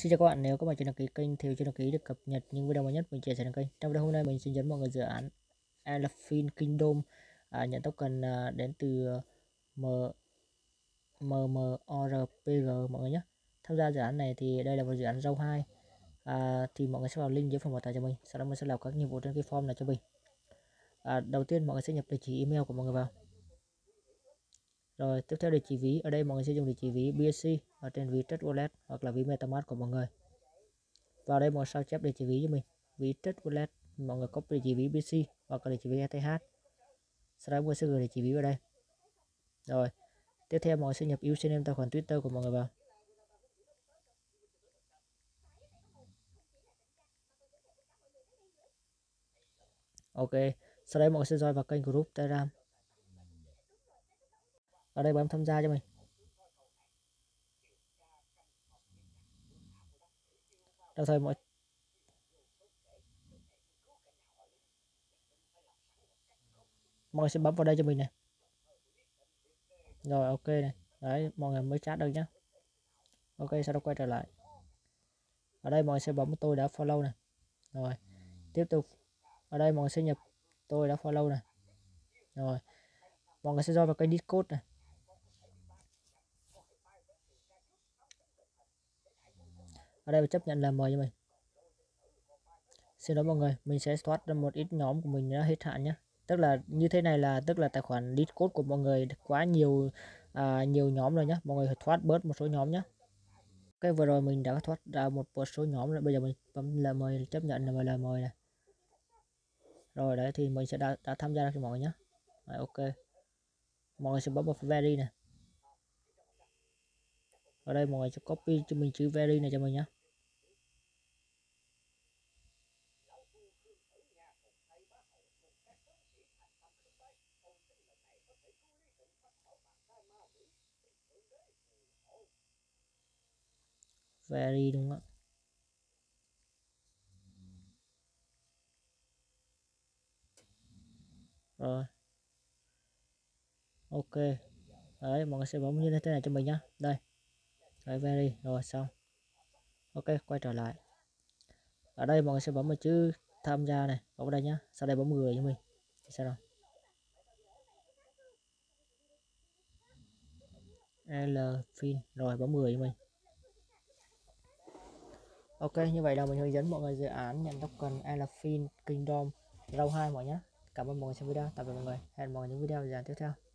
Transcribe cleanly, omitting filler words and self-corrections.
Xin chào các bạn, nếu các bạn chưa đăng ký kênh thì chưa đăng ký được cập nhật những video mới nhất mình chia sẻ trên kênh. Trong video hôm nay mình xin dẫn mọi người dự án ELFIN Kingdom nhận token đến từ MMORPG mọi người nhé. Tham gia dự án này thì đây là một dự án round 2. Thì mọi người sẽ vào link dưới phần mô tả cho mình. Sau đó mình sẽ làm các nhiệm vụ trên cái form này cho mình. Đầu tiên mọi người sẽ nhập địa chỉ email của mọi người vào. Rồi tiếp theo địa chỉ ví, ở đây mọi người sẽ dùng địa chỉ ví BSC ở trên ví Trust Wallet hoặc là ví Metamask của mọi người. Vào đây mọi người sao chép địa chỉ ví cho mình, ví Trust Wallet, mọi người copy địa chỉ ví BSC hoặc là địa chỉ ví ETH. Sau đó mọi người sẽ gửi địa chỉ ví vào đây. Rồi tiếp theo mọi người sẽ nhập username tài khoản Twitter của mọi người vào. Ok, sau đây mọi người sẽ join vào kênh group Telegram. Ở đây bấm tham gia cho mình. Đồng thời mọi người sẽ bấm vào đây cho mình này. Rồi ok này. Đấy, mọi người mới chat được nhá. Ok, sau đó quay trở lại. Ở đây mọi người sẽ bấm tôi đã follow này. Rồi, tiếp tục. Ở đây mọi người sẽ nhập tôi đã follow này. Rồi, mọi người sẽ join vào kênh Discord này. Ở đây mình chấp nhận là mời cho mình. Xin lỗi mọi người, mình sẽ thoát ra một ít nhóm của mình đã hết hạn nhé. Tức là như thế này là tức là tài khoản Discord của mọi người quá nhiều nhiều nhóm rồi nhé. Mọi người phải thoát bớt một số nhóm nhé. Cái vừa rồi mình đã thoát ra một số nhóm rồi. Bây giờ mình bấm là mời, chấp nhận là mời này. Rồi đấy thì mình sẽ đã tham gia cho mọi người nhé. Rồi, ok. Mọi người sẽ bấm vào very này. Ở đây mọi người sẽ copy cho mình chữ very này cho mình nhé. Very đúng không ạ? Rồi. Ok. Đấy, mọi người sẽ bấm như thế này cho mình nhá. Đây. Đấy, very. Rồi xong. Ok, quay trở lại. Ở đây mọi người sẽ bấm vào chữ tham gia này, bấm vào đây nhá. Sau đây bấm gửi cho mình. Sao rồi? ELFIN rồi bấm gửi cho mình. Ok, như vậy là mình hướng dẫn mọi người dự án nhận token ELFIN Kingdom round 2 mọi nhé. Cảm ơn mọi người xem video, tạm biệt mọi người. Hẹn mọi người những video dự án tiếp theo.